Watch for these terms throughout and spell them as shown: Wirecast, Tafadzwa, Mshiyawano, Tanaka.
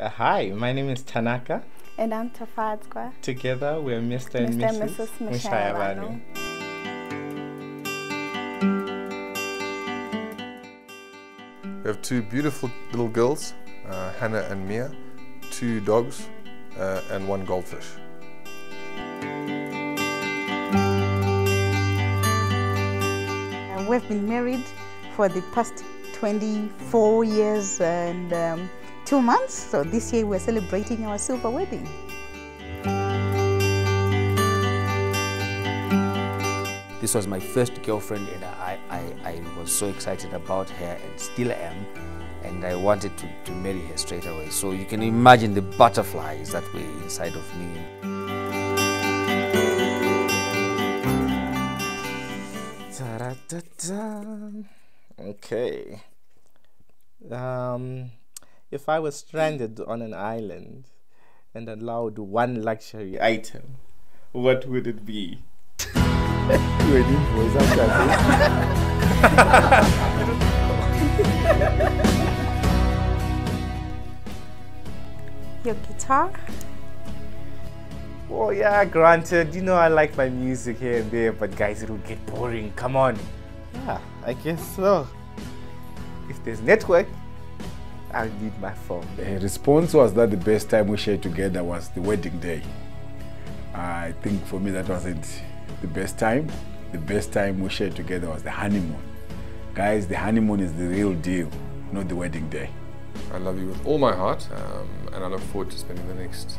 Hi, my name is Tanaka. And I'm Tafadzwa. Together we're Mr. and Mrs. Mshiyawano. We have two beautiful little girls, Hannah and Mia, two dogs and one goldfish. We've been married for the past 24 years and 2 months, so this year we're celebrating our silver wedding. This was my first girlfriend, and I was so excited about her, and still am, and I wanted to marry her straight away. So you can imagine the butterflies that were inside of me. Okay. If I was stranded on an island and allowed one luxury item, what would it be? Your guitar? Oh yeah, granted, I like my music here and there, but guys, it will get boring, come on. Yeah, I guess so. If there's network, I need my phone. The response was that the best time we shared together was the wedding day. I think for me that wasn't the best time. The best time we shared together was the honeymoon. Guys, the honeymoon is the real deal, not the wedding day. I love you with all my heart, and I look forward to spending the next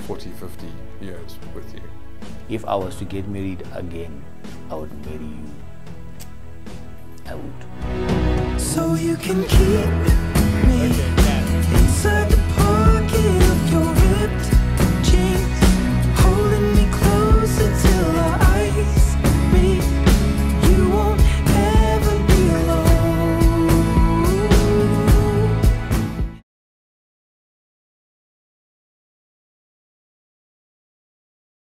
40, 50 years with you. If I was to get married again, I would marry you. I would. So you can keep